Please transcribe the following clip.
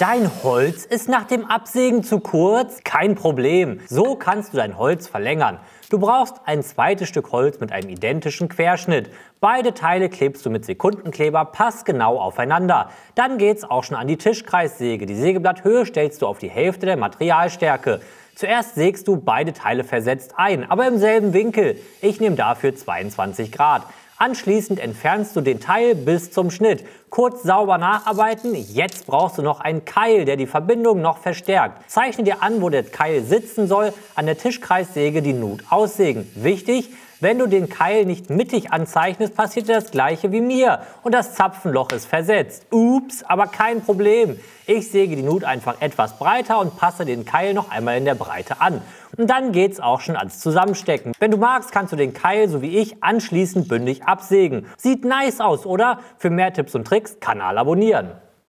Dein Holz ist nach dem Absägen zu kurz? Kein Problem. So kannst du dein Holz verlängern. Du brauchst ein zweites Stück Holz mit einem identischen Querschnitt. Beide Teile klebst du mit Sekundenkleber passgenau aufeinander. Dann geht's auch schon an die Tischkreissäge. Die Sägeblatthöhe stellst du auf die Hälfte der Materialstärke. Zuerst sägst du beide Teile versetzt ein, aber im selben Winkel. Ich nehme dafür 22 Grad. Anschließend entfernst du den Teil bis zum Schnitt. Kurz sauber nacharbeiten. Jetzt brauchst du noch einen Keil, der die Verbindung noch verstärkt. Zeichne dir an, wo der Keil sitzen soll. An der Tischkreissäge die Nut aussägen. Wichtig, wenn du den Keil nicht mittig anzeichnest, passiert das gleiche wie mir. Und das Zapfenloch ist versetzt. Ups, aber kein Problem. Ich säge die Nut einfach etwas breiter und passe den Keil noch einmal in der Breite an. Und dann geht's auch schon ans Zusammenstecken. Wenn du magst, kannst du den Keil, so wie ich, anschließend bündig absägen. Sieht nice aus, oder? Für mehr Tipps und Tricks, Kanal abonnieren.